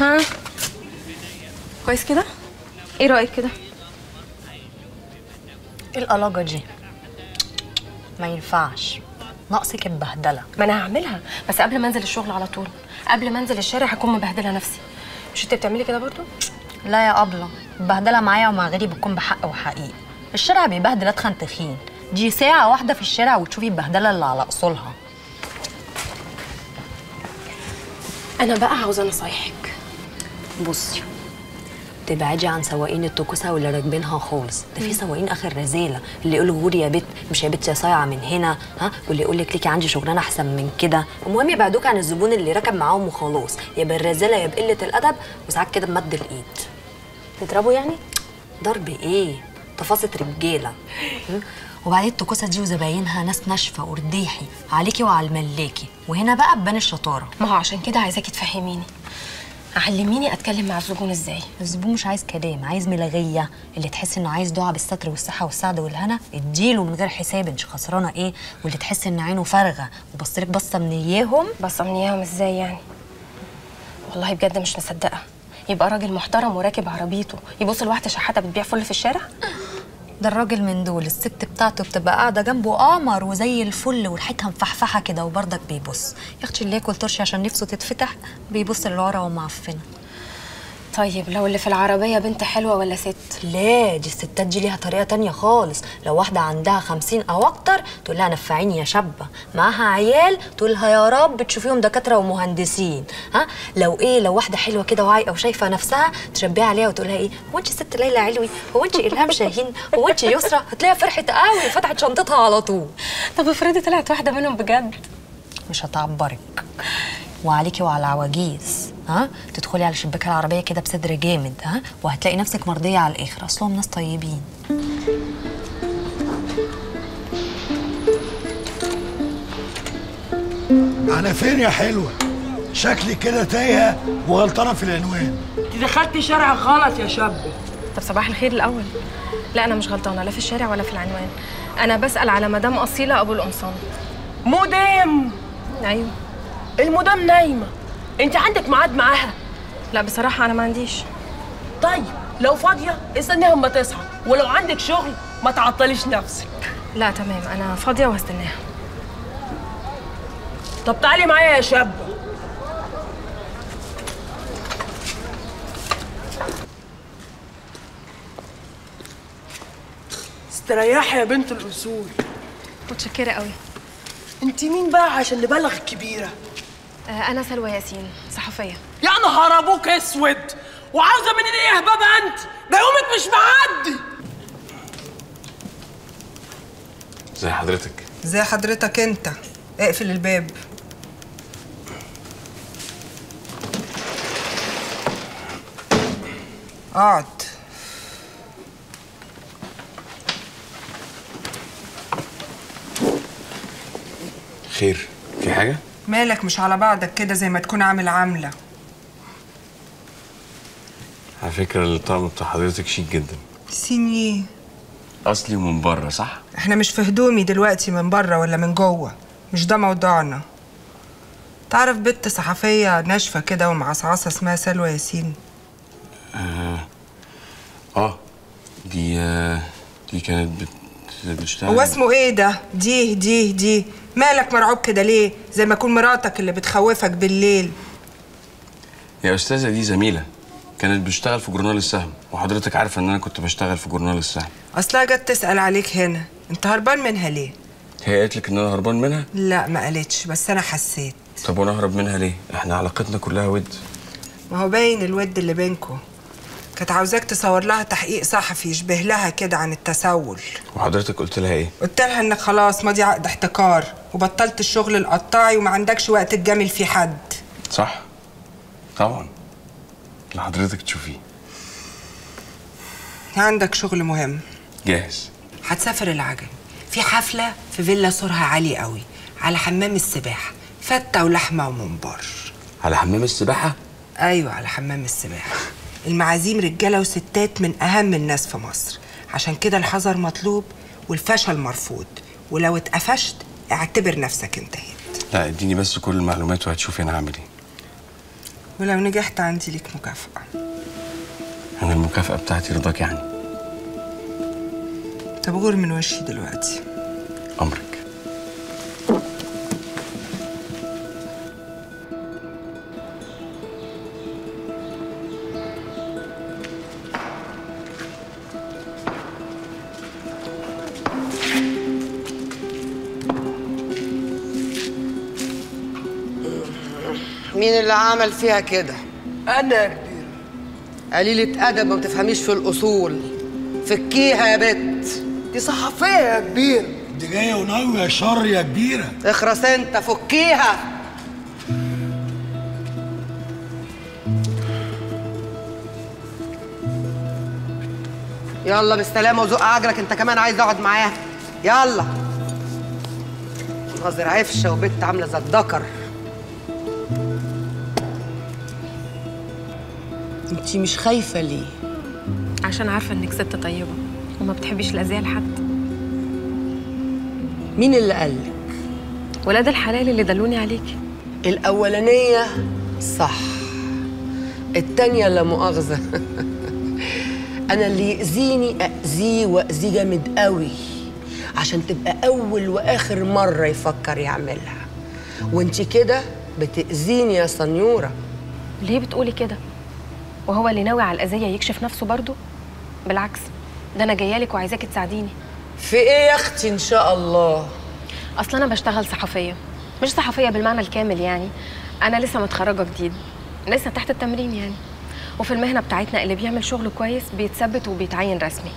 ها كويس كده؟ ايه رايك كده؟ ايه القلاجه دي؟ ما ينفعش، ناقصك البهدله. ما انا هعملها، بس قبل ما انزل الشغل على طول، قبل ما انزل الشارع هكون مبهدله نفسي. مش انت بتعملي كده برضو؟ لا يا ابله، البهدله معايا ومع غيري بتكون بحق وحقيقي. الشارع بيبهدل اتخن تخين، دي ساعه واحده في الشارع وتشوفي البهدله اللي على اصولها. انا بقى عاوزه نصايحك. بصي، تبعدي عن سواقين التوكسه واللي راكبينها خالص، ده في سواقين اخر رزاله، اللي يقول غوري يا بت، مش يا بت يا صايعه من هنا، ها، واللي يقول لك ليكي عندي شغلانه احسن من كده. المهم يبعدوك عن الزبون اللي راكب معاهم وخلاص، يا بالرزاله يا بقله الادب، وساعات كده بمد الايد. تضربوا يعني؟ ضرب ايه؟ تفاصة رجاله. وبعدين التوكسه دي وزباينها ناس ناشفه ورديحي عليكي وعلى الملاكي، وهنا بقى تبان الشطاره. ما هو عشان كده عايزاكي تفهميني، علميني اتكلم مع الزبون ازاي. الزبون مش عايز كلام، عايز ملغيه، اللي تحس انه عايز دعاء بالستر والصحه والسعد والهنا اديله من غير حساب، انت خسرانه ايه؟ واللي تحس ان عينه فارغه وبصلك بصه من اياهم. بصه من اياهم ازاي يعني؟ والله بجد مش مصدقه. يبقى راجل محترم وراكب عربيته يبص لواحده شحاته بتبيع فل في الشارع؟ ده الراجل من دول الست بتاعته بتبقى قاعده جنبه قمر وزي الفل وريحتها مفحفحه كده، وبرضك بيبص يا اختي اللي ياكل ترشي عشان نفسه تتفتح، بيبص لورا ومعفنه. طيب لو اللي في العربيه بنت حلوه ولا ست؟ لا، دي الستات دي ليها طريقه تانية خالص. لو واحده عندها 50 او اكتر تقول لها نفعيني يا شابه، معاها عيال تقول لها يا رب بتشوفيهم دكاتره ومهندسين. ها لو ايه، لو واحده حلوه كده وعايقه وشايفه نفسها تشبيها عليها وتقول لها ايه، هو انت ست ليلى علوي، هو انت الهام شاهين، هو انت يسرى، هتلاقيها فرحت قوي وفتحت شنطتها على طول. طب افرضي طلعت واحده منهم بجد؟ مش هتعبرك، وعليكي وعلى العواجيز. ها تدخلي على شباك العربيه كده بصدر جامد، ها، وهتلاقي نفسك مرضيه على الاخر، اصلهم ناس طيبين. انا فين يا حلوه؟ شكلي كده تايهه وغلطانه في العنوان. انت دخلتي شارع غلط يا شابه. طب صباح الخير الاول. لا انا مش غلطانه لا في الشارع ولا في العنوان، انا بسال على مدام اصيله ابو القمصان. مدام؟ ايوه. المدام نايمه، انت عندك ميعاد معاها؟ لا بصراحه انا ما عنديش. طيب لو فاضيه استنيها اما تصحى، ولو عندك شغل ما تعطليش نفسك. لا تمام، انا فاضيه وهستناها. طب تعالي معايا يا شابه. استريحي يا بنت الاصول. متشكره قوي. انت مين بقى عشان نبالغ كبيره؟ أنا سلوى ياسين، صحفية. يا نهار أبوك أسود، وعاوزة مني إيه يا هبابة أنت؟ ده يومك مش معدي. زي حضرتك. زي حضرتك أنت، اقفل الباب. اقعد. خير، في حاجة؟ مالك مش على بعضك كده زي ما تكون عامل عاملة؟ على فكرة الطقم بتاع حضرتك شيك جدا. سينيه أصلي ومن بره، صح؟ احنا مش في هدومي دلوقتي، من بره ولا من جوه، مش ده موضوعنا. تعرف بنت صحفية ناشفة كده ومعصعصة اسمها سلوى ياسين؟ دي كانت بتشتغل. هو اسمه ايه ده؟ دي مالك مرعوب كده ليه؟ زي ما تكون مراتك اللي بتخوفك بالليل. يا أستاذة دي زميلة، كانت بتشتغل في جورنال السهم، وحضرتك عارفة إن أنا كنت بشتغل في جورنال السهم. أصلها جت تسأل عليك هنا، أنت هربان منها ليه؟ هي قالت لك إن أنا هربان منها؟ لا ما قالتش، بس أنا حسيت. طب وأنا أهرب منها ليه؟ إحنا علاقتنا كلها ود. ما هو باين الود اللي بينكوا. كانت عاوزاك تصور لها تحقيق صحفي يشبه لها كده عن التسول. وحضرتك قلت لها ايه؟ قلت لها انك خلاص ماضي عقد احتكار وبطلت الشغل القطاعي وما عندكش وقت تجامل فيه حد. صح؟ طبعا. اللي حضرتك تشوفيه. عندك شغل مهم. جاهز. هتسافر العجم، في حفله في فيلا سورها عالي قوي، على حمام السباحه، فته ولحمه وممبار. على حمام السباحه؟ ايوه على حمام السباحه. المعازيم رجاله وستات من اهم الناس في مصر، عشان كده الحذر مطلوب والفشل مرفوض، ولو اتقفشت اعتبر نفسك انتهيت. لا اديني بس كل المعلومات وهتشوفي انا هعمل ايه. ولو نجحت عندي ليك مكافأة. أنا المكافأة بتاعتي رضاك يعني؟ طب غور من وشي دلوقتي. أمرك. مين اللي عمل فيها كده؟ أنا يا كبير. قليلة أدب ما بتفهميش في الأصول. فكيها يا بت. دي صحفية يا كبير. دي جاية وناوية شر يا كبيرة. اخرس أنت فكيها. يلا بالسلامة وزق عجلك، أنت كمان عايز أقعد معاها. يلا. ناظر عفشة وبت عاملة زي الدكر. انتي مش خايفة ليه؟ عشان عارفة انك ست طيبة وما بتحبيش الأذية لحد. مين اللي قالك؟ ولاد الحلال اللي دلوني عليكي. الأولانية صح، التانية لا مؤاخذة. أنا اللي يأذيني أأذيه وأذيه جامد قوي عشان تبقى أول وآخر مرة يفكر يعملها. وانتي كده بتأذيني يا سنيورة. ليه بتقولي كده؟ وهو اللي ناوي على الأذية يكشف نفسه برضه؟ بالعكس، ده أنا جايالك وعايزاكي تساعديني. في إيه يا أختي إن شاء الله؟ أصل أنا بشتغل صحفية، مش صحفية بالمعنى الكامل يعني، أنا لسه متخرجة جديد، لسه تحت التمرين يعني. وفي المهنة بتاعتنا اللي بيعمل شغل كويس بيتثبت وبيتعين رسمي.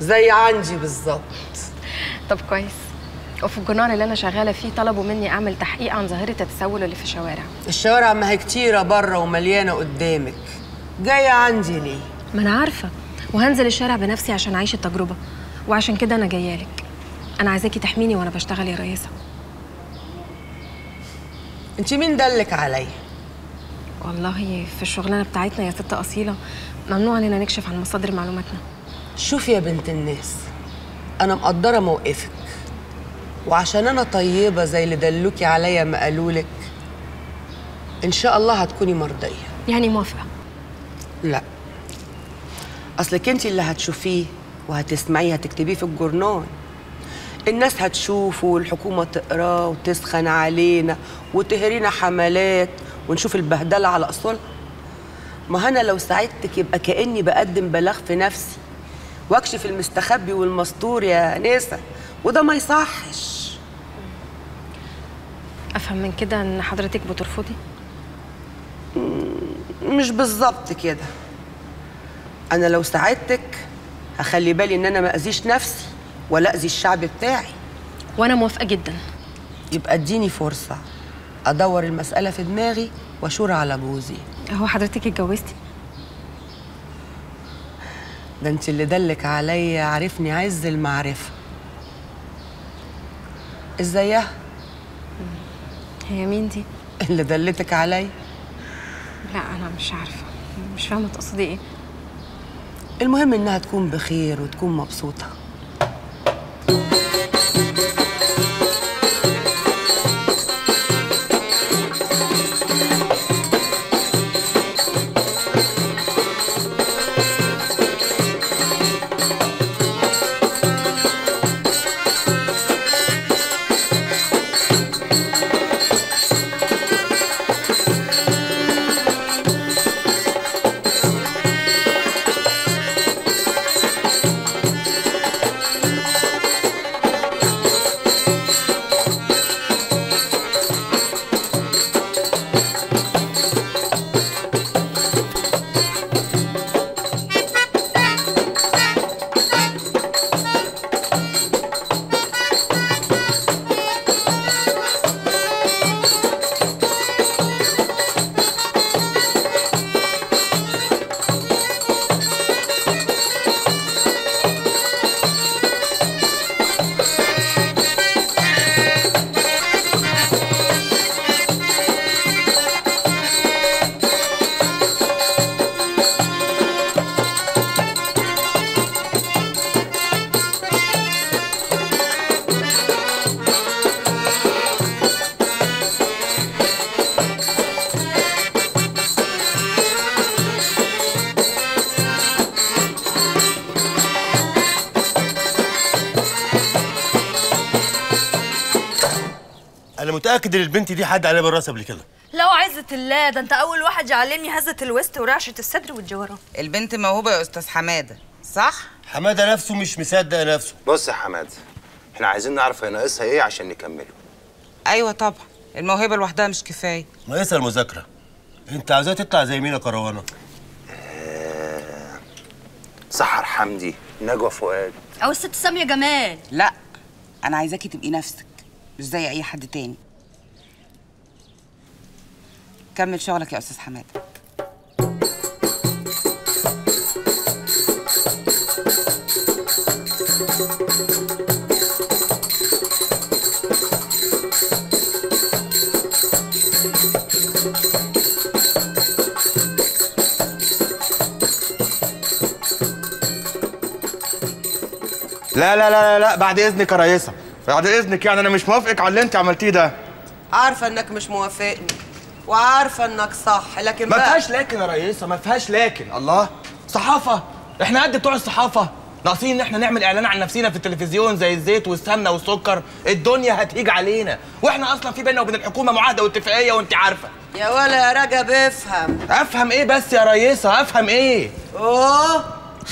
زي عندي بالظبط. طب كويس. وفي الجرنان اللي أنا شغالة فيه طلبوا مني أعمل تحقيق عن ظاهرة التسول اللي في الشوارع. الشوارع ما هي كتيرة بره ومليانة قدامك، جاية عندي ليه؟ ما أنا عارفة، وهنزل الشارع بنفسي عشان أعيش التجربة، وعشان كده أنا جايالك. أنا عايزاكي تحميني وأنا بشتغل يا رئيسة. أنتِ مين دلك عليا؟ والله في الشغلانة بتاعتنا يا ست أصيلة ممنوع علينا نكشف عن مصادر معلوماتنا. شوفي يا بنت الناس، أنا مقدرة موقفك، وعشان أنا طيبة زي اللي دلوكي عليا ما قالولك، إن شاء الله هتكوني مرضية. يعني موافقة؟ لا، أصلك أنت اللي هتشوفيه وهتسمعيه هتكتبيه في الجورنال. الناس هتشوفه والحكومة تقراه وتسخن علينا وتهرينا حملات ونشوف البهدلة على أصولها. ما أنا لو ساعدتك يبقى كأني بقدم بلاغ في نفسي واكشف المستخبي والمستور يا نسا، وده ما يصحش. أفهم من كده إن حضرتك بترفضي؟ مش بالظبط كده. أنا لو ساعدتك هخلي بالي إن أنا ما أذيش نفسي ولا أذي الشعب بتاعي. وأنا موافقة جدا. يبقى إديني فرصة أدور المسألة في دماغي وأشور على جوزي. هو حضرتك اتجوزتي؟ ده أنت اللي دلك عليا، عرفني عز المعرفة. ازيها؟ هي مين دي؟ اللي دلتك علي؟ لا أنا مش عارفة، مش فاهمة تقصدي إيه. المهم إنها تكون بخير وتكون مبسوطة. انا متاكد ان البنت دي حد عليها بالراس قبل كده. لا وعزة الله، ده انت اول واحد يعلمني هزة الوسط ورعشه الصدر والجورة. البنت موهوبه يا استاذ حماده، صح؟ حماده نفسه مش مصدق نفسه. بص يا حماده، احنا عايزين نعرف هي ناقصها ايه عشان نكمله. ايوه طبعا، الموهبه لوحدها مش كفايه، ناقصها المذاكره. انت عايزاها تطلع زي مين يا كروانه؟ سحر حمدي، نجوى فؤاد، او الست ساميه جمال. لا انا عايزاكي تبقي نفسك، مش زي اي حد تاني. كمل شغلك يا استاذ حماد. لا لا لا لا، بعد اذنك يا ريسه، بعد اذنك. يعني انا مش موافقك على اللي انت عملتيه ده. عارفه انك مش موافقني وعارفه انك صح، لكن ما فيهاش لكن يا ريسه، ما فيهاش لكن. الله، صحافه، احنا قد بتوع الصحافه، ناقصين ان احنا نعمل اعلان عن نفسينا في التلفزيون زي الزيت والسمنه والسكر. الدنيا هتهيج علينا، واحنا اصلا في بيننا وبين الحكومه معاهده واتفاقيه وانت عارفه. يا ولا يا رجب افهم. افهم ايه بس يا ريسه، افهم ايه؟ اوه،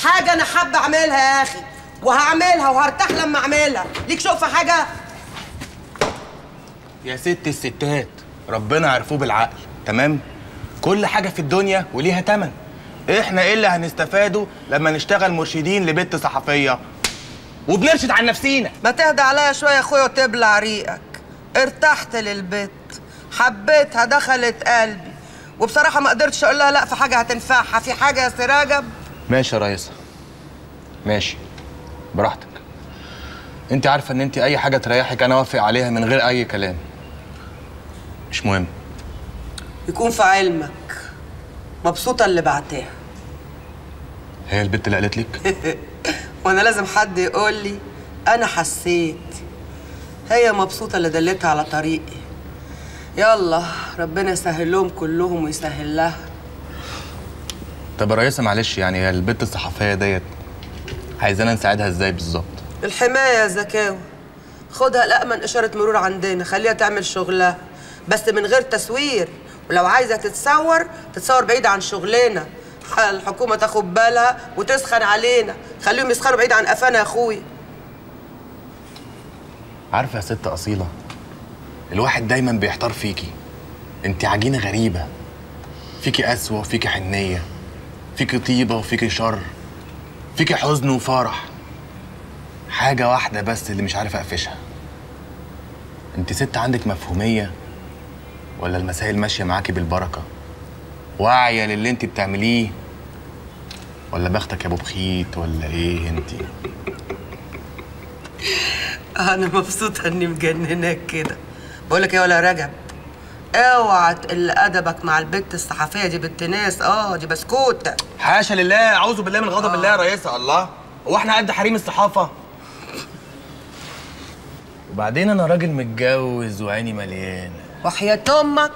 حاجه انا حابه اعملها يا اخي، وهعملها وهرتاح لما اعملها. ليك شوف حاجه يا ست الستات، ربنا عرفوه بالعقل، تمام؟ كل حاجه في الدنيا وليها تمن. احنا ايه اللي هنستفاده لما نشتغل مرشدين لبنت صحفيه وبنرشد عن نفسينا؟ ما تهدى عليا شويه يا اخويا وتبلع ريقك. ارتحت للبنت، حبيتها، دخلت قلبي، وبصراحه ما قدرتش اقول لها لا في حاجه هتنفعها. في حاجه يا سي رجب؟ ماشي يا ريسه، ماشي، براحتك. انت عارفه ان انت اي حاجه تريحك انا اوافق عليها من غير اي كلام، مش مهم. يكون في علمك مبسوطه اللي بعتها. هي البت اللي قالت لك؟ وانا لازم حد يقول لي؟ انا حسيت هي مبسوطه اللي دلتها على طريقي. يلا ربنا يسهل لهم كلهم ويسهل لها. طب يا ريسه معلش، يعني البت الصحفيه ديت عايزانا نساعدها ازاي بالظبط؟ الحمايه يا زكاوي، خدها لأمن اشاره مرور عندنا، خليها تعمل شغلها بس من غير تسوير. ولو عايزه تتصور، تتصور بعيد عن شغلنا، الحكومه تاخد بالها وتسخن علينا. خليهم يسخنوا بعيد عن قفانا يا اخويا. عارفه يا ست اصيله، الواحد دايما بيحتار فيكي، انت عجينه غريبه، فيكي قسوه وفيكي حنيه، فيكي طيبه وفيكي شر، فيكي حزن وفرح. حاجة واحدة بس اللي مش عارف أقفشها، انت ست عندك مفهومية ولا المسائل ماشية معاكي بالبركة؟ واعية للي انت بتعمليه ولا بختك يا ابو بخيت ولا ايه انت؟ أنا مبسوطة إني مجنناك كده. بقولك يا ولا رجب، اوعى تقل ادبك مع البت الصحفيه دي، بنت ناس. دي بسكوته، حاشا لله، اعوذ بالله من غضب الله يا ريسه. الله، هو احنا قد حريم الصحافه؟ وبعدين انا راجل متجوز وعيني مليانه. وحياه امك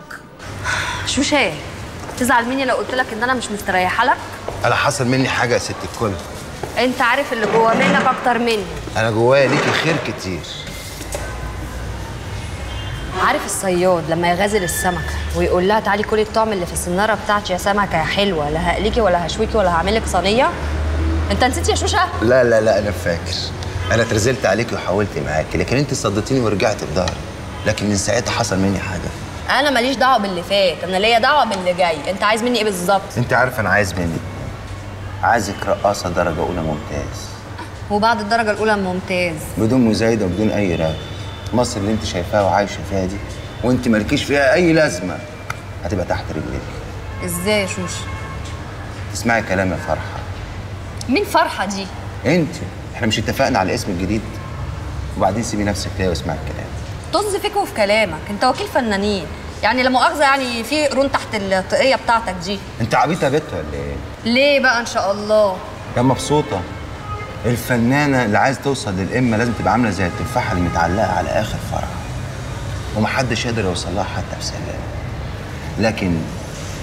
شوشاه، تزعل مني لو قلت لك ان انا مش مستريحه لك؟ انا حصل مني حاجه يا ست الكل، انت عارف اللي جوا منك اكتر مني. انا جوايا ليكي خير كتير. عارف الصياد لما يغازل السمكه ويقول لها تعالي كلي الطعم اللي في السناره بتاعتي يا سمكه يا حلوه، لا هقليكي ولا هشويكي ولا هعمل لك صينيه؟ انت نسيت يا شوشه؟ لا لا لا، انا فاكر، انا اترزلت عليكي وحاولت معاكي، لكن انت صدتيني ورجعت بضهري، لكن من ساعتها حصل مني حاجه. انا ماليش دعوه باللي فات، انا ليا دعوه باللي جاي. انت عايز مني ايه بالظبط؟ انت عارف انا عايز منك، عايزك رقاصه درجه اولى ممتاز، وبعد الدرجه الاولى ممتاز، بدون مزايده وبدون اي راب. مصر اللي انت شايفاها وعايشه فيها دي وانت مالكيش فيها اي لازمه، هتبقى تحت رجليك. ازاي يا شوشه؟ تسمعي كلام يا فرحه. مين فرحه دي؟ انت، احنا مش اتفقنا على الاسم الجديد؟ وبعدين سيبي نفسك كده واسمعي الكلام. طز فيك وفي كلامك، انت وكيل فنانين، يعني لا مؤاخذه، يعني في قرون تحت الطاقيه بتاعتك دي. انت عبيطه بت ولا ايه؟ ليه بقى ان شاء الله؟ يا مبسوطه، الفنانة اللي عايز توصل للقمة لازم تبقى عاملة زي التفاحة المتعلقة على آخر فرع، ومحدش يقدر يوصل لها حتى بسلام. لكن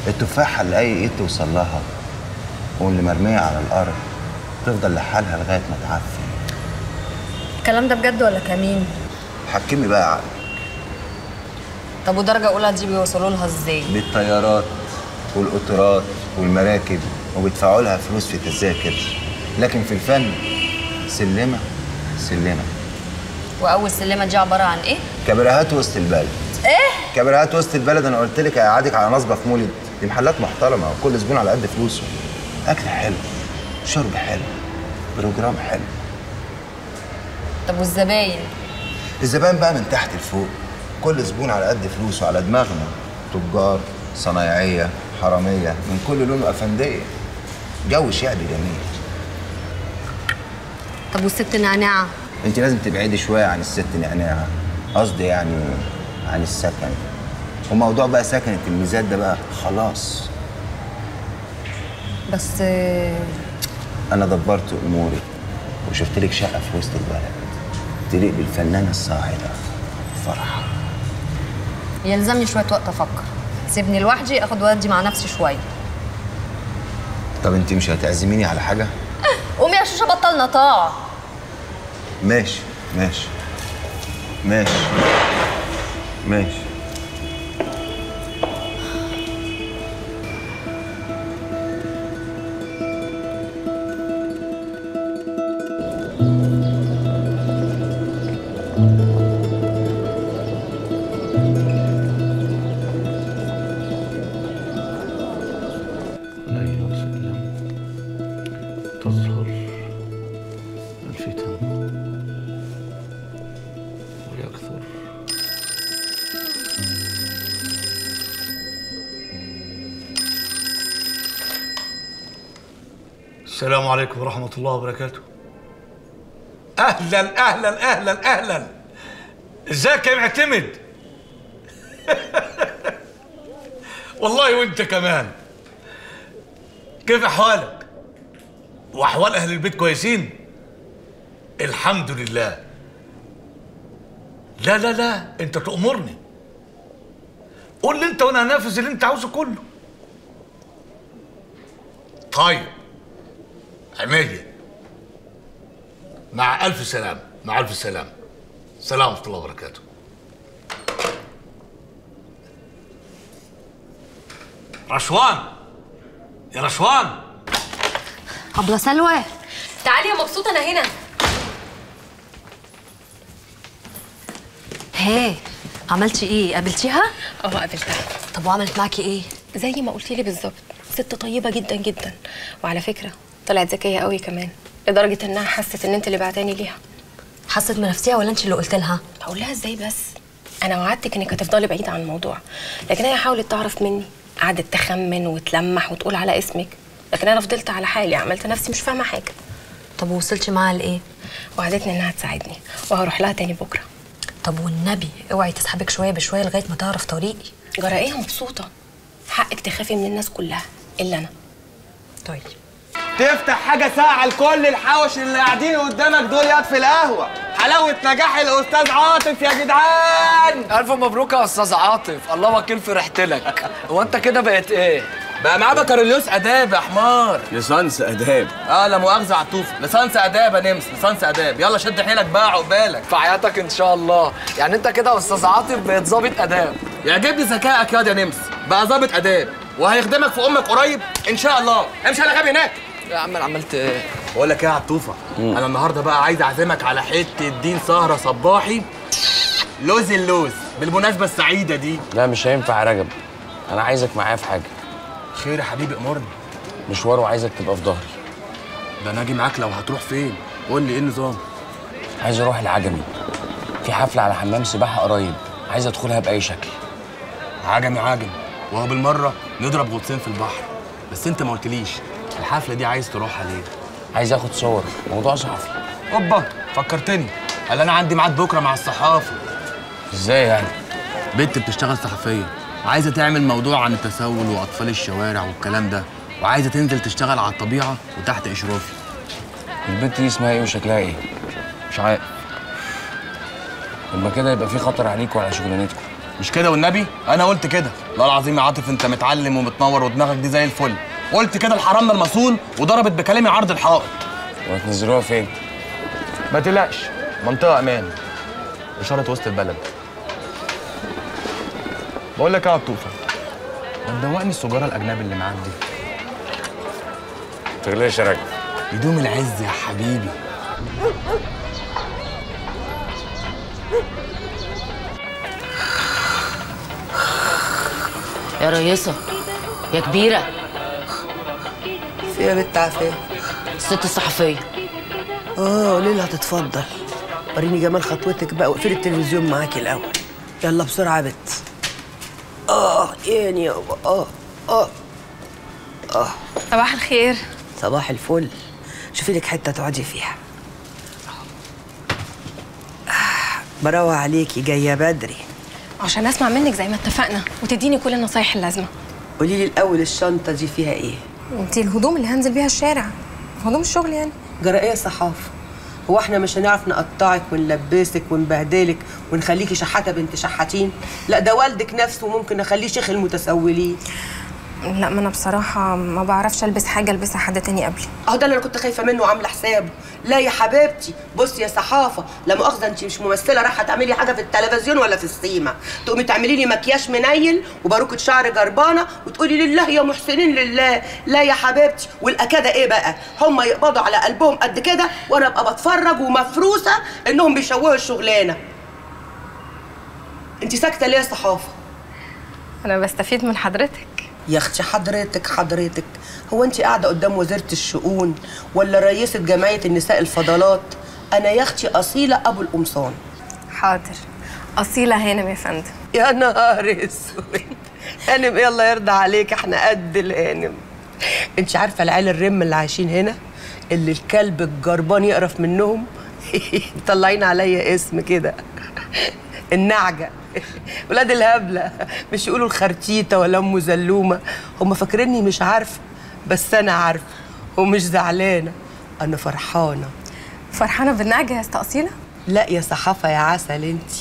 التفاحة اللي أي إيد توصل لها واللي مرمية على الأرض تفضل لحالها لغاية ما تعفن. الكلام ده بجد ولا كمين؟ حكمي بقى عقلك. طب ودرجه اولى دي بيوصلوا لها ازاي؟ بالطيارات والقطارات والمراكب وبيدفعوا لها فلوس في تذاكر. لكن في الفن سلمه سلمه. واول سلمه دي عباره عن ايه؟ كباريهات وسط البلد. ايه؟ كباريهات وسط البلد. انا قلت لك هقعدك على نصبه في مولد، دي محلات محترمه وكل زبون على قد فلوسه. اكل حلو، شرب حلو، بروجرام حلو. طب والزباين؟ الزباين بقى من تحت لفوق، كل زبون على قد فلوسه على دماغنا، تجار، صنايعيه، حراميه، من كل لون وافنديه. جو شعبي جميل. طب والست نعناعه؟ انت لازم تبعدي شويه عن الست نعناعه، قصدي يعني عن السكن. وموضوع بقى سكن التلميذات ده بقى خلاص. بس انا دبرت اموري وشفت لك شقه في وسط البلد تليق بالفنانه الصاعده فرحه. يلزمني شويه وقت افكر، سيبني لوحدي اخد وادي مع نفسي شويه. طب انت مش هتعزميني على حاجه؟ قومي يا شوشه بطلنا طاعه. ماشي ماشي ماشي ماشي. السلام عليكم ورحمة الله وبركاته. أهلاً أهلاً أهلاً أهلاً. إزيك يا معتمد؟ والله وأنت كمان. كيف أحوالك؟ وأحوال أهل البيت كويسين؟ الحمد لله. لا لا لا، أنت تأمرني. قول لي أنت وأنا هنفذ اللي أنت عاوزه كله. طيب. عينيا. مع ألف سلامة، مع ألف سلامة. سلام ورحمة الله وبركاته. رشوان، يا رشوان. أبلة سلوى، تعالي يا مبسوطة أنا هنا. هي، عملتي إيه؟ قابلتيها؟ أه قابلتها. طب وعملت معاكي إيه؟ زي ما قلتيلي بالظبط، ست طيبة جدا جدا، وعلى فكرة طلعت ذكيه قوي كمان، لدرجه انها حست ان انت اللي بعتاني ليها. حست بنفسها ولا انت اللي قلت لها؟ هقول لها ازاي بس؟ انا وعدتك انك هتفضلي بعيده عن الموضوع، لكن هي حاولت تعرف مني، قعدت تخمن وتلمح وتقول على اسمك، لكن انا فضلت على حالي، عملت نفسي مش فاهمه حاجه. طب ووصلتي معاها لايه؟ وعدتني انها تساعدني، وهروح لها تاني بكره. طب والنبي اوعي تسحبك شويه بشويه لغايه ما تعرف طريقي. جرى ايه يا مبسوطه؟ حقك تخافي من الناس كلها الا انا. طيب تفتح حاجة ساعة لكل الحوش اللي قاعدين قدامك دول ياض في القهوة. حلاوة نجاح الأستاذ عاطف يا جدعان. ألف مبروك يا أستاذ عاطف، الله وكيل فرحت لك. هو أنت كده بقت إيه؟ بقى معاه بكالوريوس آداب يا حمار. ليسانس آداب. أه لا مؤاخذة عطوفة، ليسانس آداب يا نمس، ليسانس آداب. يلا شد حيلك بقى عقبالك. في حياتك إن شاء الله، يعني أنت كده يا أستاذ عاطف بقيت ظابط آداب. يعجبني ذكائك ياض يا نمس، بقى ظابط آداب، وهيخدمك في أمك قريب إن شاء الله. امشي على غبي هناك. يا عم انا عملت ايه؟ بقول لك ايه يا عطوفه؟ انا النهارده بقى عايز اعزمك على حته الدين سهره صباحي لوز اللوز بالمناسبه السعيده دي. لا مش هينفع يا رجب، انا عايزك معايا في حاجه. خير يا حبيبي امرني. مشواره عايزك تبقى في ظهري. ده انا اجي معاك لو هتروح فين؟ قول لي ايه النظام؟ عايز اروح العجمي، في حفله على حمام سباحه قريب، عايز ادخلها باي شكل. عجمي عجمي، وهو بالمره نضرب غطسين في البحر. بس انت ما قلتليش الحفله دي عايز تروحها ليه؟ عايز اخد صور، موضوع صحفي. اوبا فكرتني، قال انا عندي ميعاد بكره مع الصحافه. ازاي يعني؟ بنت بتشتغل صحفيه، عايزه تعمل موضوع عن التسول واطفال الشوارع والكلام ده، وعايزه تنزل تشتغل على الطبيعه وتحت اشرافي. البنت دي اسمها ايه وشكلها ايه؟ مش عارف. يبقى كده يبقى في خطر عليكم وعلى شغلانتكم. مش كده والنبي؟ انا قلت كده، والله العظيم يا عاطف انت متعلم ومتنور ودماغك دي زي الفل. قلت كده الحرامه المصون وضربت بكلامي عرض الحائط. وهتنزلوها فين؟ ما تقلقش، منطقه امان، اشاره وسط البلد. بقول لك ايه يا عطوفه، ما تدوقني السجاره الاجنبي اللي معاك دي. تغليش يا رجب، يدوم العز يا حبيبي. يا ريسه يا كبيره، في يا بنت عافيه الست الصحفيه. اه قولي لها تتفضل، وريني جمال خطوتك بقى، واقفلي التلفزيون معاكي الاول. يلا بسرعه يا بنت. عيني يابا. صباح الخير. صباح الفل. شوفي لك حته تقعدي فيها. بروق عليكي، جايه بدري عشان اسمع منك زي ما اتفقنا، وتديني كل النصايح اللازمه. قولي لي الاول، الشنطه دي فيها ايه؟ انت الهدوم اللي هنزل بيها الشارع، هدوم الشغل يعني. جرائيه صحافه، هو احنا مش هنعرف نقطعك ونلبسك ونبهدلك ونخليكي شحاته بنت شحاتين؟ لا ده والدك نفسه ممكن اخليه شيخ المتسولين. لا ما انا بصراحه ما بعرفش البس حاجه البسها حد تاني قبلي. اهو ده اللي انا كنت خايفه منه وعامله حسابه. لا يا حبيبتي بصي يا صحافه، لا مؤاخذه انت مش ممثله رايحه تعملي حاجه في التلفزيون ولا في السيما، تقومي تعملي لي مكياج منيل وباروكه شعر جربانه وتقولي لله يا محسنين لله. لا يا حبيبتي، والاكاده ايه بقى؟ هم يقبضوا على قلبهم قد كده وانا ابقى بتفرج ومفروسه انهم بيشوهوا الشغلانه. انت ساكته ليه يا صحافه؟ انا بستفيد من حضرتك يا اختي. حضرتك هو انت قاعده قدام وزيره الشؤون ولا رئيسه جمعيه النساء الفضلات؟ انا يا اختي اصيله ابو القمصان. حاضر، اصيله هانم يا فندم. يا نهار اسود، هانم يلا يرضى عليك، احنا قد الهانم. انت عارفه العيال الرم اللي عايشين هنا، اللي الكلب الجربان يقرف منهم مطلعين عليا اسم كده النعجه، ولاد الهبله، مش يقولوا الخرتيته ولا ام زلومه. هم فاكريني مش عارفه، بس انا عارفه ومش زعلانه، انا فرحانه. فرحانه بالنعجه يا استا اصيله؟ لا يا صحافه يا عسل انت،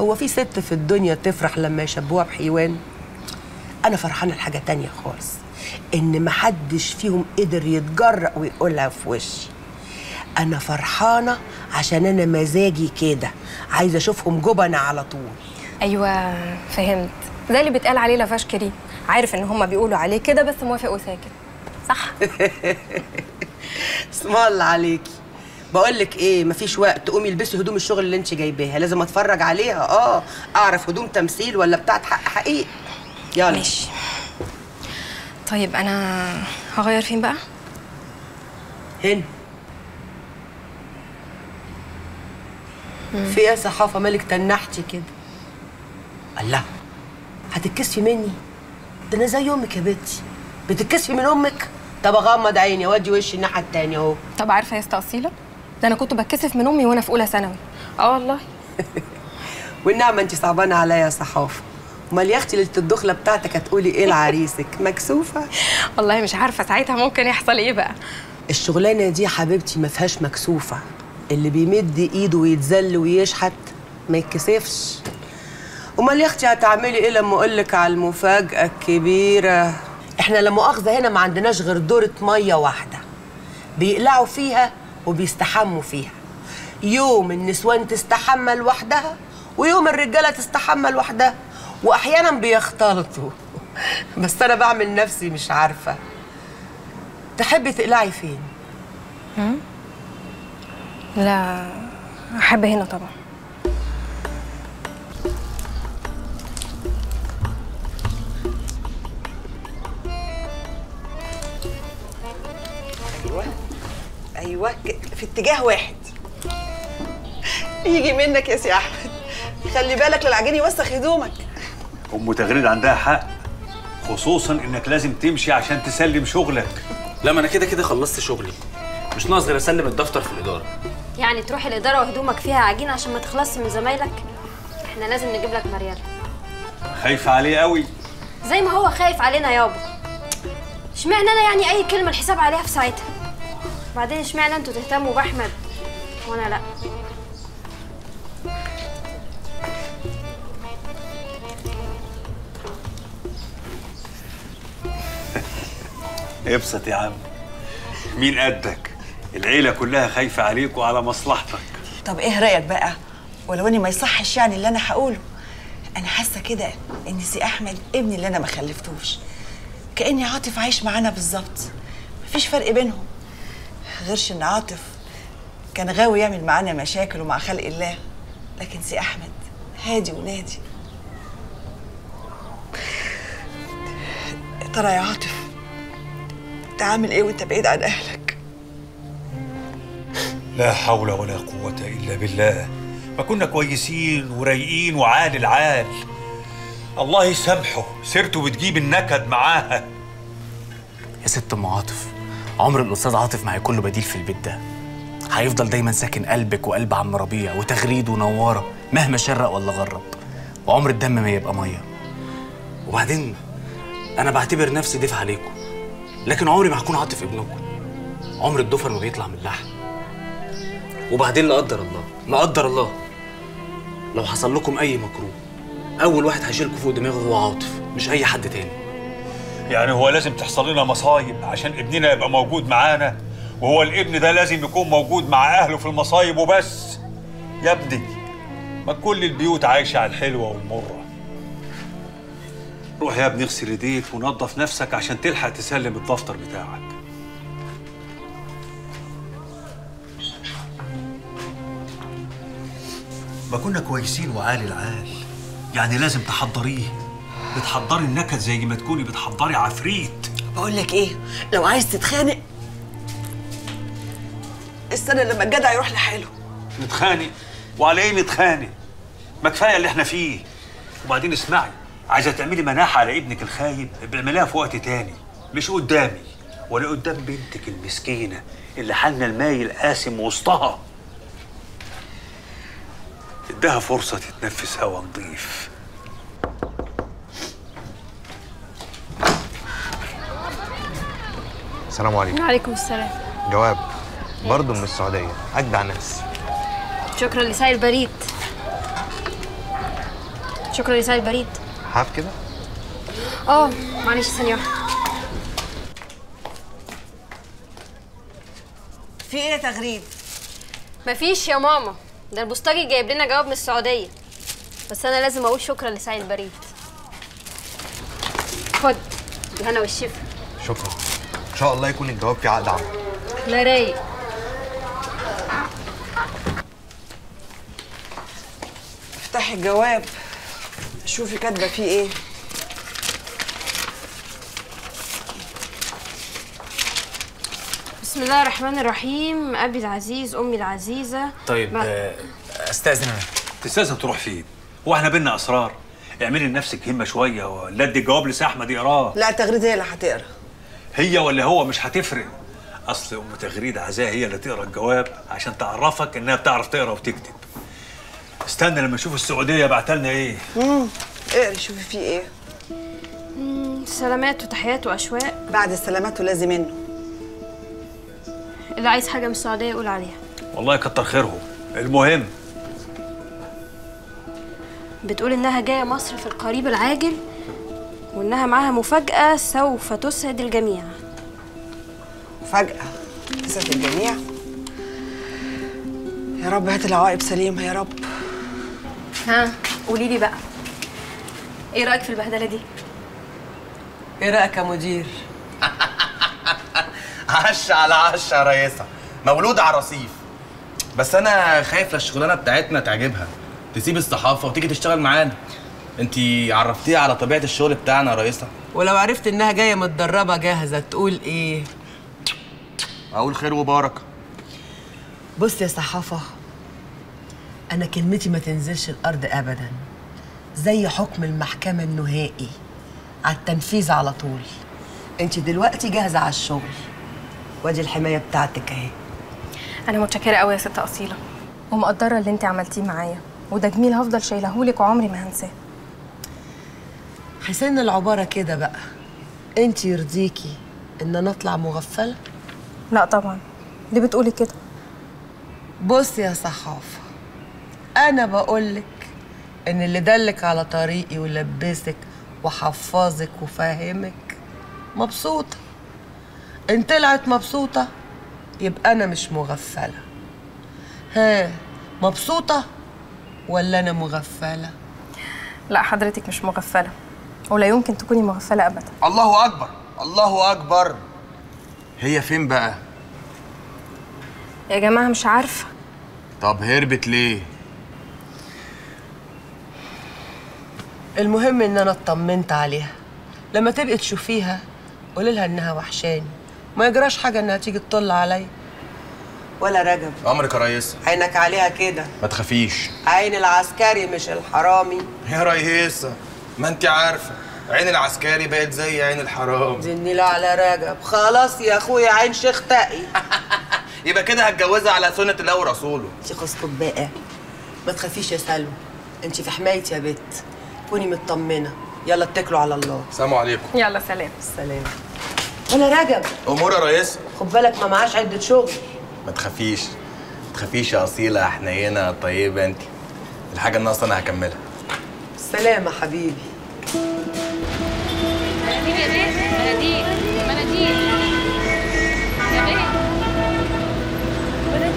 هو في ست في الدنيا تفرح لما يشبوها بحيوان؟ انا فرحانه لحاجه تانية خالص، ان محدش فيهم قدر يتجرأ ويقولها في وشي. انا فرحانه عشان انا مزاجي كده، عايزه اشوفهم جبنه على طول. ايوه فهمت، زي اللي بيتقال عليه لافاش كريم، عارف ان هم بيقولوا عليه كده بس موافق وساكت، صح؟ اسم الله عليكي. بقول لك ايه، مفيش وقت، قومي البسي هدوم الشغل اللي انت جايباها، لازم اتفرج عليها اعرف هدوم تمثيل ولا بتاعت حق حقيقي. يلا ماشي. طيب انا هغير فين بقى؟ هنا. في ايه يا صحافه مالك تنحتي كده؟ الله، هتتكسفي مني؟ ده انا زي امك يا بنتي. بتتكسفي من امك؟ طب اغمض عيني اودي وشي الناحيه التانيه اهو. طب عارفه يا استا اصيله، ده انا كنت بتكسف من امي وانا في اولى ثانوي. والله. والنعمه انت صعبانه عليا يا صحافه، امال يا اختي ليله الدخله بتاعتك هتقولي ايه لعريسك؟ مكسوفه؟ والله مش عارفه ساعتها ممكن يحصل ايه بقى. الشغلانه دي يا حبيبتي ما فيهاش مكسوفه، اللي بيمد ايده ويتذل ويشحت ما يتكسفش. امال يا اختي هتعملي ايه لما اقول لك على المفاجاه الكبيره؟ احنا لما مؤاخذه هنا ما عندناش غير دوره ميه واحده، بيقلعوا فيها وبيستحموا فيها. يوم النسوان تستحمى لوحدها ويوم الرجاله تستحمى لوحدها، واحيانا بيختلطوا. بس انا بعمل نفسي مش عارفه. تحبي تقلعي فين؟ لا احب هنا طبعا. ايوه في اتجاه واحد. يجي منك يا سي احمد، خلي بالك للعجين يوسخ هدومك. ام تغريدة عندها حق، خصوصا انك لازم تمشي عشان تسلم شغلك. لا ما انا كده كده خلصت شغلي، مش ناقص غير اسلم الدفتر في الاداره. يعني تروح الاداره وهدومك فيها عجين عشان ما تخلصش من زمايلك؟ احنا لازم نجيب لك مريال. خايفه عليه قوي زي ما هو خايف علينا يابا. اشمعنى انا يعني اي كلمه الحساب عليها في ساعتها؟ بعدين اشمعنى انتوا تهتموا باحمد وانا لا؟ ابسط يا عم، مين قدك؟ العيله كلها خايفه عليك وعلى مصلحتك. طب ايه رايك بقى، ولو اني ما يصحش يعني اللي انا هقوله، انا حاسه كده ان سي احمد ابني اللي انا ما خلفتوش، كاني عاطف عايش معانا بالظبط، مفيش فرق بينهم، غيرش ان عاطف كان غاوي يعمل معانا مشاكل ومع خلق الله، لكن سي احمد هادي ونادي. يا ترى يا عاطف انت عامل ايه وانت بعيد عن اهلك؟ لا حول ولا قوه الا بالله، ما كنا كويسين ورايقين وعال العال، الله يسامحه سيرته بتجيب النكد معاها. يا ست ام عاطف، عمر الاستاذ عاطف ما هيكون له بديل في البيت ده، هيفضل دايما ساكن قلبك وقلب عم ربيع وتغريد ونواره مهما شرق ولا غرب، وعمر الدم ما يبقى ميه. وبعدين انا بعتبر نفسي ضيف عليكم، لكن عمري ما هكون عاطف ابنكم، عمر الضفر ما بيطلع من اللحم. وبعدين لا قدر الله لا قدر الله لو حصل لكم اي مكروه، اول واحد هيشيلكوا فوق دماغه هو عاطف، مش اي حد تاني. يعني هو لازم تحصل لنا مصايب عشان ابننا يبقى موجود معانا؟ وهو الابن ده لازم يكون موجود مع اهله في المصايب وبس؟ يا ابني ما كل البيوت عايشه على الحلوه والمره. روح يا ابني اغسل ايديك ونظف نفسك عشان تلحق تسلم الدفتر بتاعك. ما كنا كويسين وعالي العال، يعني لازم تحضريه، بتحضري النكد زي ما تكوني بتحضري عفريت. بقول لك ايه، لو عايز تتخانق السنه لما الجدع يروح لحاله. نتخانق؟ وعلى ايه نتخانق؟ ما كفايه اللي احنا فيه. وبعدين اسمعي، عايزه تعملي مناحه على ابنك الخايب اعمليها في وقت تاني، مش قدامي ولا قدام بنتك المسكينه اللي حالنا المايل قاسم وسطها. ادها فرصه تتنفس هوا نضيف. السلام عليكم. وعليكم السلام. جواب برضه من السعوديه، اجدع ناس. شكرا لساعي البريد. شكرا لساعي البريد. حاف كده؟ اه معلش ثانية واحدة. في ايه يا تغريد؟ مفيش يا ماما، ده البوسطجي جايب لنا جواب من السعودية، بس أنا لازم أقول شكرا لسعي البريد. خد بالهنا والشفا. شكرا، إن شاء الله يكون الجواب فيه عقد عمل. لا رايق. افتحي الجواب شوفي كاتبه فيه ايه. بسم الله الرحمن الرحيم، ابي العزيز امي العزيزه. طيب استاذن انا. تستاذن تروح فين؟ هو احنا بينا اسرار؟ اعملي لنفسك همه شويه ولا ادي الجواب لسي احمد يقراه. لا تغريد هي اللي هتقرا. هي ولا هو مش هتفرق، اصل ام تغريد عزاها هي اللي تقرا الجواب عشان تعرفك انها بتعرف تقرا وتكتب. استنى لما اشوف السعوديه بعتلنا ايه. اقري شوفي فيه ايه. سلامات وتحيات واشواق. بعد السلامات ولازم منه. اللي عايز حاجه من السعوديه يقول عليها. والله كتر خيرهم. المهم بتقول انها جايه مصر في القريب العاجل، وانها معاها مفاجاه سوف تسعد الجميع. مفاجاه تسعد الجميع؟ يا رب هات العواقب سليمه يا رب. ها قولي لي بقى، ايه رايك في البهدله دي؟ ايه رايك يا مدير؟ عش على عش يا ريسه، مولوده على الرصيف. بس انا خايف الشغلانه بتاعتنا تعجبها، تسيب الصحافه وتيجي تشتغل معانا. انت عرفتيها على طبيعه الشغل بتاعنا يا ريسه. ولو عرفت انها جايه متدربه جاهزه تقول ايه؟ اقول خير وبركه. بص يا صحافه، أنا كلمتي ما تنزلش الأرض أبداً، زي حكم المحكمة النهائي، على التنفيذ على طول. أنت دلوقتي جاهزة على الشغل، وأدي الحماية بتاعتك أهي. أنا متشكرة أوي يا ست أصيلة، ومقدرة اللي أنت عملتيه معايا، وده جميل هفضل شايلهولك وعمري ما هنساه. حسين العبارة كده بقى، أنت يرضيكي إن أنا أطلع مغفلة؟ لا طبعاً، ليه بتقولي كده؟ بص يا صحافة، أنا بقولك إن اللي دلك على طريقي ولبسك وحفظك وفهمك مبسوطة. إن طلعت مبسوطة يبقى أنا مش مغفلة. ها مبسوطة ولا أنا مغفلة؟ لا حضرتك مش مغفلة، ولا يمكن تكوني مغفلة أبدا. الله أكبر، الله أكبر. هي فين بقى؟ يا جماعة مش عارفة. طب هربت ليه؟ المهم إن أنا اطمنت عليها. لما تبقي تشوفيها قولي لها إنها وحشاني، ما يجراش حاجة إنها تيجي تطل عليا. ولا رجب، أمرك يا ريس. عينك عليها كده، ما تخافيش. عين العسكري مش الحرامي يا ريسة، ما أنت عارفة عين العسكري بقت زي عين الحرامي. دي النيلة على رجب. خلاص يا أخويا، عين شيخ تقي. يبقى كده هتجوزها على سنة الله ورسوله. شيخ اسكت بقى، ما تخافيش يا سلمى، أنت في حماية يا بت، كوني مطمنة. يلا اتكلوا على الله، سلام عليكم. يلا سلام. سلام. ولا رجب، أمور يا ريس. خد بالك ما معاش عدة شغل. ما تخافيش، ما تخافيش يا أصيلة، حنينة طيبة أنت. الحاجة الناقصة أنا هكملها. سلامة حبيبي. مناديل يا بيه، مناديل، مناديل يا بيه، مناديل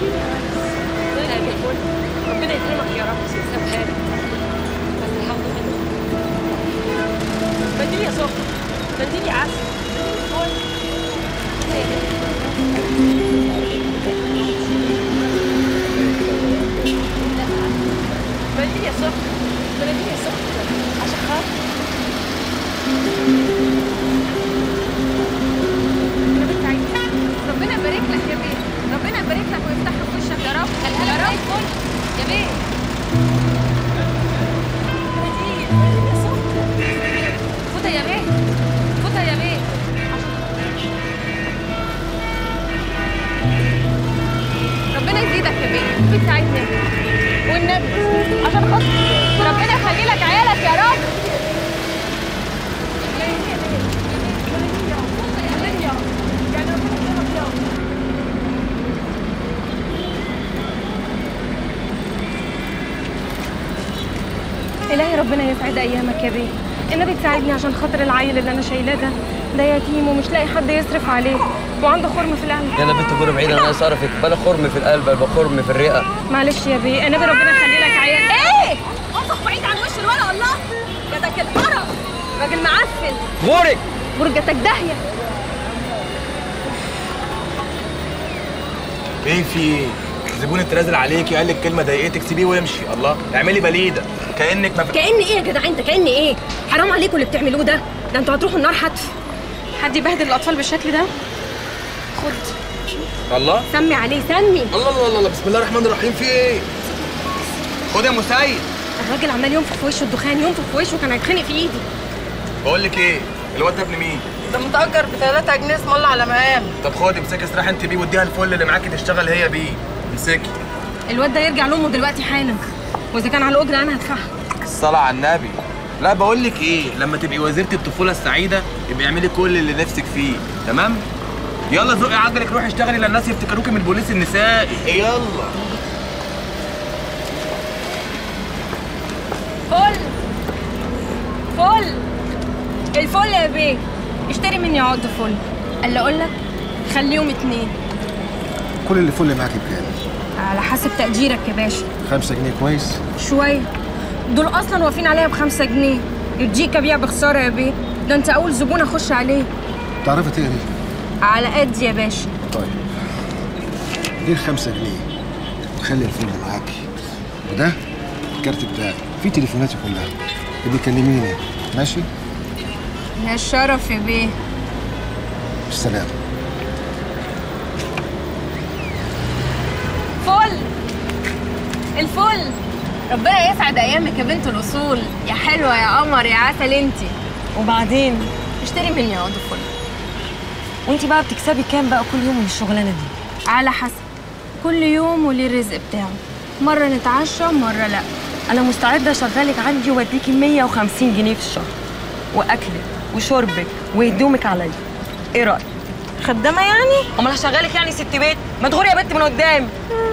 يا بيه. ربنا يكرمك يا رب، سيبنا بحالك بس الحمد لله. مناديل يا سكر، مناديل يا عسل، مناديل. بلدي يا صبحي، بلدي يا صبحي عشان خاطر يا بنت عايزة. ربنا يبارك لك يا بيه، ربنا يبارك لك ويفتحها في وشك يا رب. يا رب يا بيه. بلدي يا صبحي، فوتها يا بيه، فوتها يا بيه. ربنا يزيدك يا بيه، انت عايزة والنبي عشان خاطر ربنا يخلي لك عيالك يا رب. إلهي ربنا يسعد أيامك يا بيه، النبي تساعدني عشان خاطر العيل اللي أنا شايلاه ده يتيم ومش لاقي حد يصرف عليه وعنده خرم في القلب. يلا بنت خرم بعيد، انا ناقص قرفك. بلا خرم في القلب، بلا خرم في الرئه. معلش يا بيه، انا ربنا يخلي لك عيال. ايه؟ انفخ بعيد عن وش الولد. الله جاتك القرف، راجل معفن. غورك، غورك جاتك داهيه. ايه في ايه؟ الزبون اتنازل عليكي وقال لك كلمه ضايقتك، سيبيه وامشي. الله، اعملي بليده كانك ما كان ايه يا جدع انت؟ كان ايه؟ حرام عليكم اللي بتعملوه ده، انتوا هتروحوا النار حتف. حد يبهدل الاطفال بالشكل ده؟ خد. الله، سمي عليه، سمي. الله الله الله، بسم الله الرحمن الرحيم. في ايه؟ خد يا مسيد. الراجل عمال ينفخ في وشه الدخان، ينفخ في وشه، كان هيتخنق في ايدي. بقول لك ايه، الواد ده ابن مين؟ ده متأجر ب3 جنيه، اسم الله على مقام. طب خدي، امسكي استراحي انت بيه، واديها الفل اللي معاكي تشتغل هي بيه. امسكي. الواد ده يرجع لامه دلوقتي حالا، واذا كان على الاجره انا هدفعها. الصلاة على النبي. لا بقول لك ايه، لما تبقي وزيرة الطفولة السعيدة يبقى اعملي كل اللي نفسك فيه، تمام؟ يلا زقي عجلك، روحي اشتغلي لان الناس يفتكروكي من البوليس النسائي. يلا فل فل الفل يا بيه. اشتري مني عقد فل. قال لي اقول لك خليهم 2. كل اللي فل معاكي بكام؟ على حسب تقديرك يا باشا. 5 جنيه كويس؟ شويه، دول اصلا واقفين عليا ب5 جنيه. يديك ابيع بخساره يا بيه، ده انت اول زبون اخش عليه. تعرفي تقري؟ على قد يا باشا. طيب دي 5 جنيه وخلي الفل معاكي، وده الكارت بتاعي فيه تليفوناتي كلها، يبقى كلميني. ماشي؟ يا الشرف يا بيه. بالسلامة. فل الفل، ربنا يسعد ايامك يا بنت الاصول، يا حلوه يا قمر يا عسل انتي. وبعدين اشتري مني عقد فل. وانتي بقى بتكسبي كام بقى كل يوم من الشغلانه دي؟ على حسب، كل يوم وليه الرزق بتاعه، مره نتعشى مره لا. انا مستعده اشغلك عندي واديكي 150 جنيه في الشهر، واكلك وشربك وهدومك عليا. ايه رايك؟ خدامه يعني؟ امال هشغلك يعني ست بيت؟ ما تغوري يا بنت من قدام.